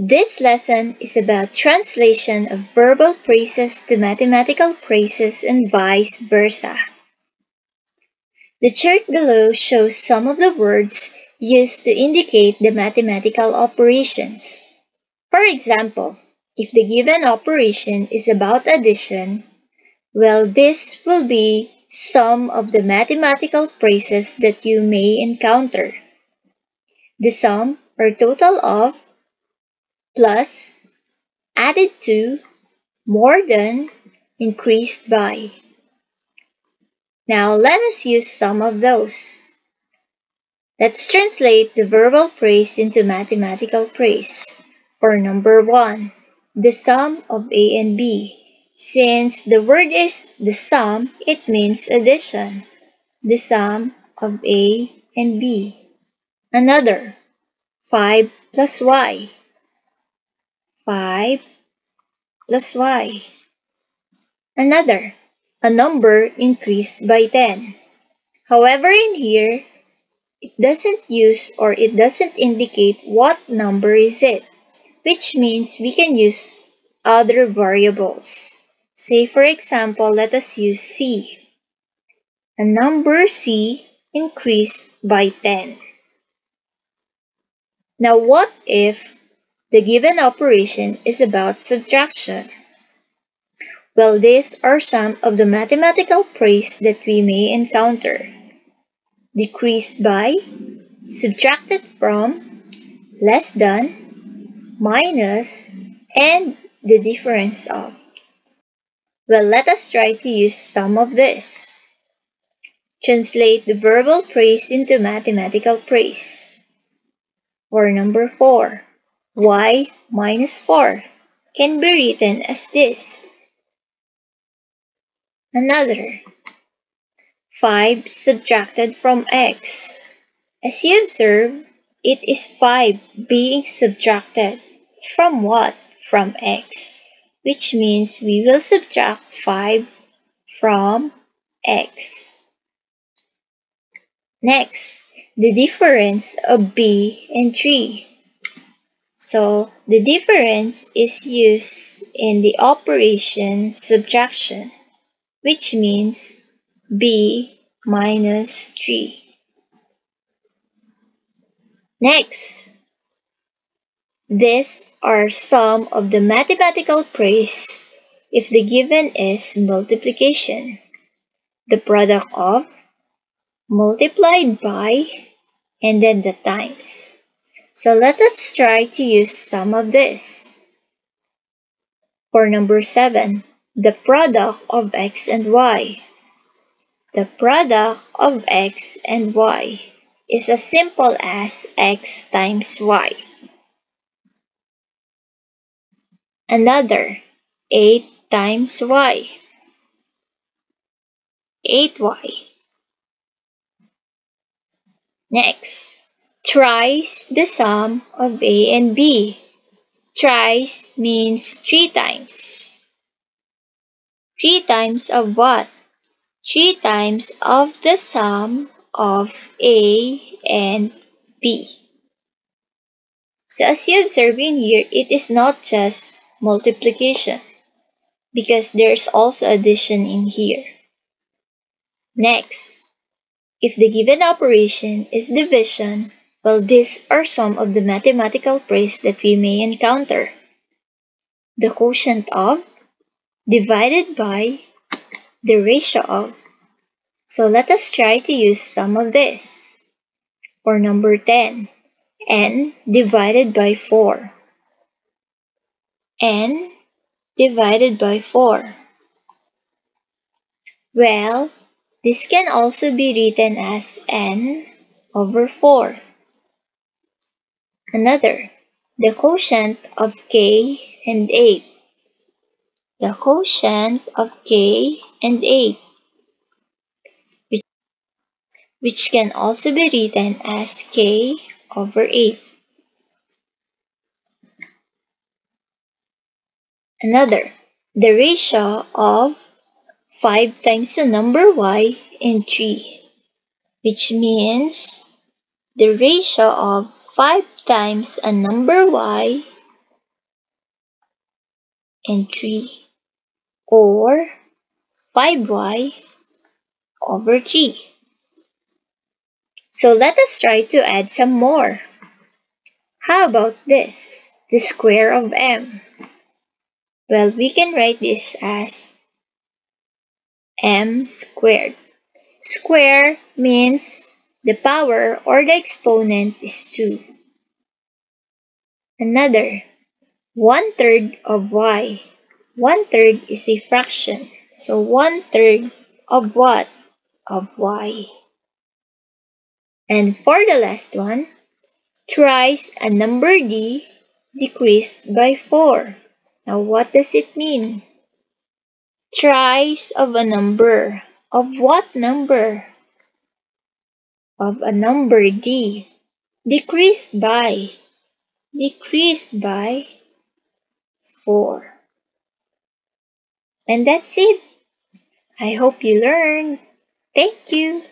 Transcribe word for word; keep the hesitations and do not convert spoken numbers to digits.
This lesson is about translation of verbal phrases to mathematical phrases and vice versa. The chart below shows some of the words used to indicate the mathematical operations. For example, if the given operation is about addition, well, this will be some of the mathematical phrases that you may encounter. The sum or total of, plus, added to, more than, increased by. Now let us use some of those. Let's translate the verbal phrase into mathematical phrase. For number one, the sum of A and B. Since the word is the sum, it means addition. The sum of A and B. Another, five plus Y. five plus Y. Another, a number increased by ten. However, in here, it doesn't use or it doesn't indicate what number is it, which means we can use other variables. Say, for example, let us use C. A number C increased by ten. Now, what if the given operation is about subtraction? Well, these are some of the mathematical phrases that we may encounter. Decreased by, subtracted from, less than, minus, and the difference of. Well, let us try to use some of this. Translate the verbal phrase into mathematical phrase. For number four, y minus four can be written as this. Another, five subtracted from x. As you observe, it is five being subtracted. From what? From x, which means we will subtract five from x. Next, the difference of b and three. So, the difference is used in the operation subtraction, which means b minus three. Next, these are some of the mathematical phrases if the given is multiplication. The product of, multiplied by, and then the times. So let us try to use some of this. For number seven, the product of x and y. The product of x and y is as simple as x times y. Another, eight times y. eight y. Next, thrice the sum of A and B. Thrice means three times. Three times of what? Three times of the sum of A and B. So as you observe in here, it is not just multiplication, because there's also addition in here. Next, if the given operation is division, well, these are some of the mathematical phrases that we may encounter. The quotient of, divided by, the ratio of. So let us try to use some of this. For number ten, n divided by four. n divided by four. Well, this can also be written as n over four. Another, the quotient of k and eight. The quotient of k and eight, which can also be written as k over eight. Another, the ratio of five times the number y and three, which means the ratio of five times a number y and three, or five y over three. So let us try to add some more. How about this? The square of m. Well, we can write this as m squared. Square means the power or the exponent is two. Another, one third of y. one third is a fraction. So one third of what? Of y. And for the last one, thrice a number d decreased by four. Now what does it mean? Thrice of a number. Of what number? Of a number d. Decreased by. Decreased by four. And that's it. I hope you learned. Thank you.